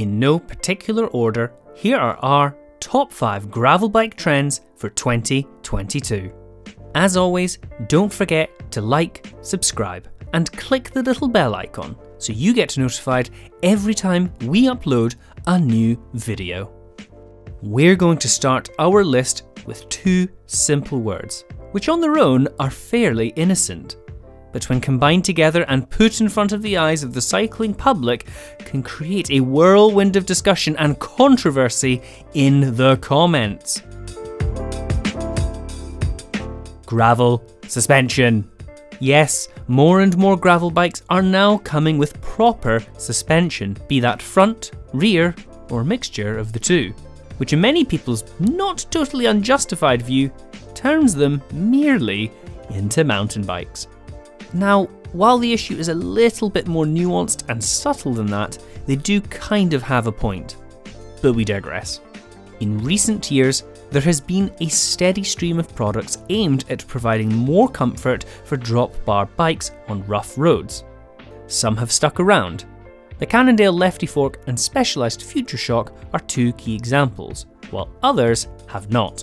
In no particular order, here are our top 5 gravel bike trends for 2022. As always, don't forget to like, subscribe, and click the little bell icon so you get notified every time we upload a new video. We're going to start our list with 2 simple words, which on their own are fairly innocent, but when combined together and put in front of the eyes of the cycling public, can create a whirlwind of discussion and controversy in the comments. Gravel suspension. Yes, more and more gravel bikes are now coming with proper suspension, be that front, rear, or a mixture of the two, which in many people's not totally unjustified view, turns them merely into mountain bikes. Now, while the issue is a little bit more nuanced and subtle than that, they do kind of have a point. But we digress. In recent years, there has been a steady stream of products aimed at providing more comfort for drop bar bikes on rough roads. Some have stuck around. The Cannondale Lefty Fork and Specialized Future Shock are 2 key examples, while others have not.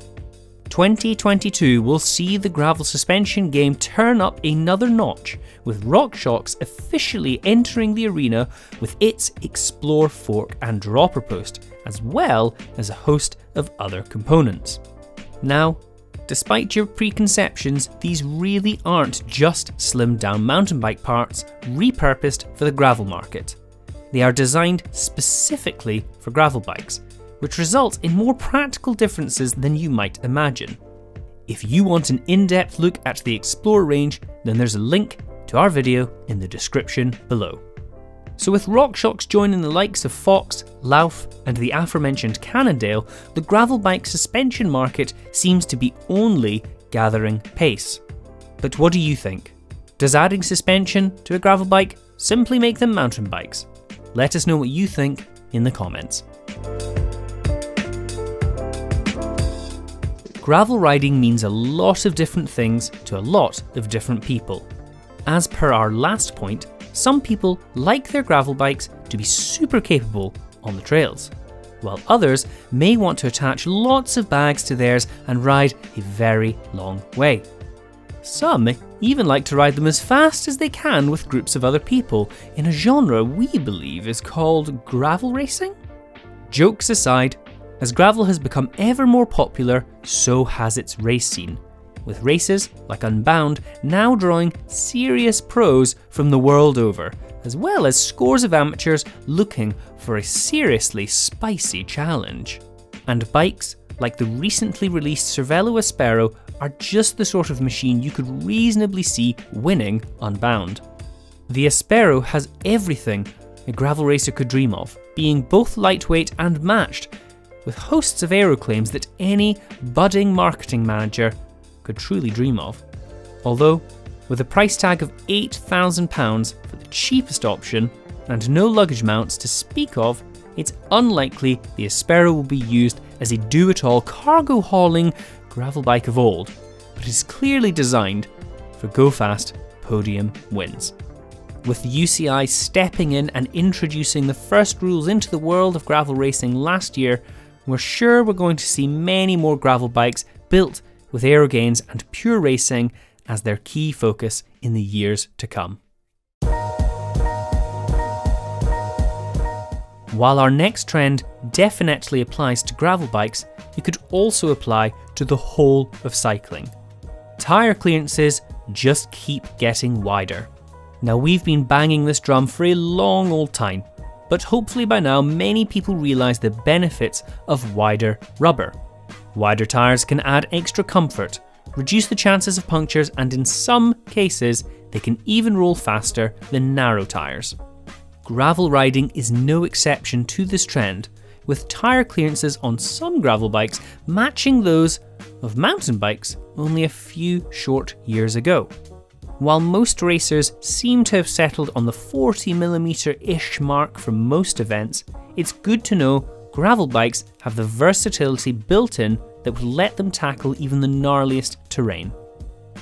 2022 will see the gravel suspension game turn up another notch, with RockShox officially entering the arena with its Explore fork and dropper post, as well as a host of other components. Now, despite your preconceptions, these really aren't just slimmed down mountain bike parts repurposed for the gravel market. They are designed specifically for gravel bikes, which results in more practical differences than you might imagine. If you want an in-depth look at the Explore range, then there's a link to our video in the description below. So with RockShox joining the likes of Fox, Lauf and the aforementioned Cannondale, the gravel bike suspension market seems to be only gathering pace. But what do you think? Does adding suspension to a gravel bike simply make them mountain bikes? Let us know what you think in the comments. Gravel riding means a lot of different things to a lot of different people. As per our last point, some people like their gravel bikes to be super capable on the trails, while others may want to attach lots of bags to theirs and ride a very long way. Some even like to ride them as fast as they can with groups of other people in a genre we believe is called gravel racing? Jokes aside, as gravel has become ever more popular, so has its race scene, with races like Unbound now drawing serious pros from the world over, as well as scores of amateurs looking for a seriously spicy challenge. And bikes like the recently released Cervélo Aspero are just the sort of machine you could reasonably see winning Unbound. The Aspero has everything a gravel racer could dream of, being both lightweight and matched, with hosts of aero claims that any budding marketing manager could truly dream of. Although, with a price tag of £8,000 for the cheapest option and no luggage mounts to speak of, it's unlikely the Aspero will be used as a do-it-all cargo hauling gravel bike of old, but is clearly designed for go-fast podium wins. With the UCI stepping in and introducing the first rules into the world of gravel racing last year, we're sure we're going to see many more gravel bikes built with aero gains and pure racing as their key focus in the years to come. While our next trend definitely applies to gravel bikes, it could also apply to the whole of cycling. Tyre clearances just keep getting wider. Now, we've been banging this drum for a long old time, but hopefully by now many people realise the benefits of wider rubber. Wider tyres can add extra comfort, reduce the chances of punctures, and in some cases they can even roll faster than narrow tyres. Gravel riding is no exception to this trend, with tyre clearances on some gravel bikes matching those of mountain bikes only a few short years ago. While most racers seem to have settled on the 40mm-ish mark for most events, it's good to know gravel bikes have the versatility built in that will let them tackle even the gnarliest terrain.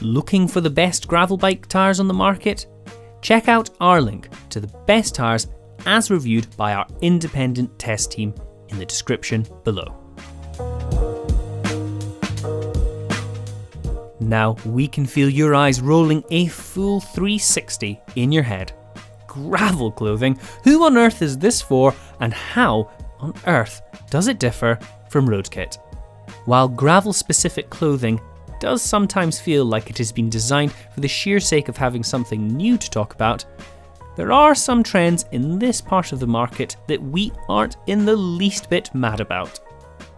Looking for the best gravel bike tyres on the market? Check out our link to the best tyres as reviewed by our independent test team in the description below. Now we can feel your eyes rolling a full 360 in your head. Gravel clothing, who on earth is this for, and how on earth does it differ from road kit? While gravel specific clothing does sometimes feel like it has been designed for the sheer sake of having something new to talk about, there are some trends in this part of the market that we aren't in the least bit mad about.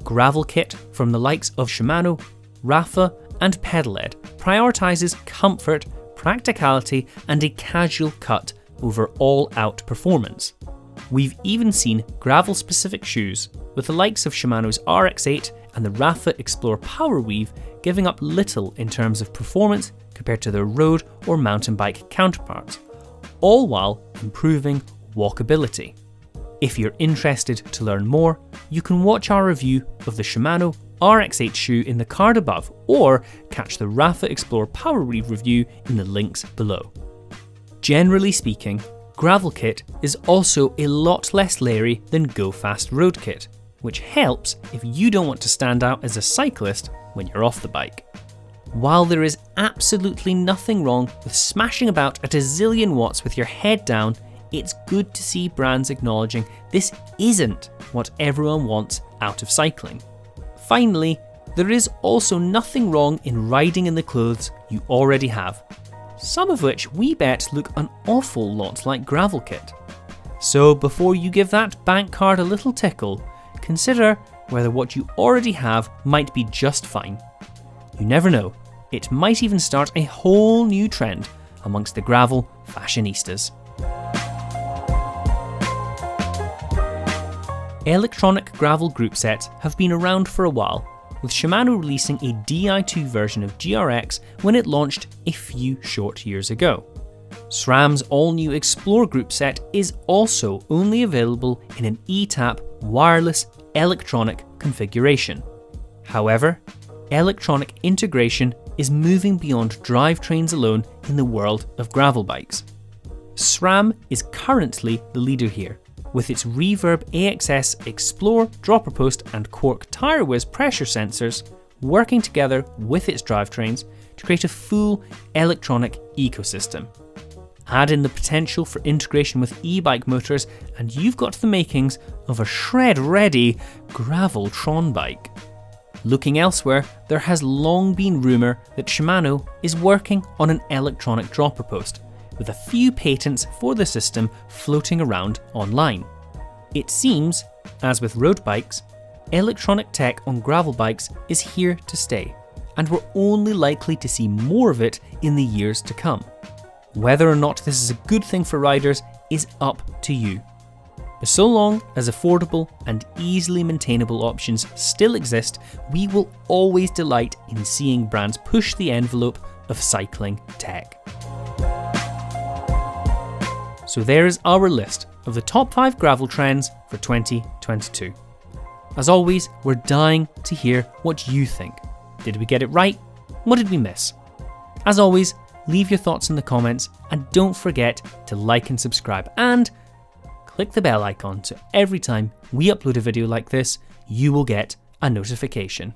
Gravel kit from the likes of Shimano, Rapha and Pedaled prioritises comfort, practicality and a casual cut over all-out performance. We've even seen gravel-specific shoes, with the likes of Shimano's RX8 and the Rapha Explorer Powerweave giving up little in terms of performance compared to their road or mountain bike counterparts, all while improving walkability. If you're interested to learn more, you can watch our review of the Shimano RX8 shoe in the card above, or catch the Rapha Explorer Powerweave review in the links below. Generally speaking, gravel kit is also a lot less leery than Go Fast road kit, which helps if you don't want to stand out as a cyclist when you're off the bike. While there is absolutely nothing wrong with smashing about at a zillion watts with your head down, it's good to see brands acknowledging this isn't what everyone wants out of cycling. Finally, there is also nothing wrong in riding in the clothes you already have, some of which we bet look an awful lot like gravel kit. So before you give that bank card a little tickle, consider whether what you already have might be just fine. You never know, it might even start a whole new trend amongst the gravel fashionistas. Electronic gravel groupsets have been around for a while, with Shimano releasing a Di2 version of GRX when it launched a few short years ago. SRAM's all-new Explore groupset is also only available in an ETAP wireless electronic configuration. However, electronic integration is moving beyond drivetrains alone in the world of gravel bikes. SRAM is currently the leader here, with its Reverb AXS Explore, Dropper Post and Cork TireWiz pressure sensors working together with its drivetrains to create a full electronic ecosystem. Add in the potential for integration with e-bike motors and you've got the makings of a shred-ready gravel-tron bike. Looking elsewhere, there has long been rumour that Shimano is working on an electronic dropper post, with a few patents for the system floating around online. It seems, as with road bikes, electronic tech on gravel bikes is here to stay, and we're only likely to see more of it in the years to come. Whether or not this is a good thing for riders is up to you. But so long as affordable and easily maintainable options still exist, we will always delight in seeing brands push the envelope of cycling tech. So there is our list of the top 5 gravel trends for 2022. As always, we're dying to hear what you think. Did we get it right? What did we miss? As always, leave your thoughts in the comments and don't forget to like and subscribe and click the bell icon so every time we upload a video like this, you will get a notification.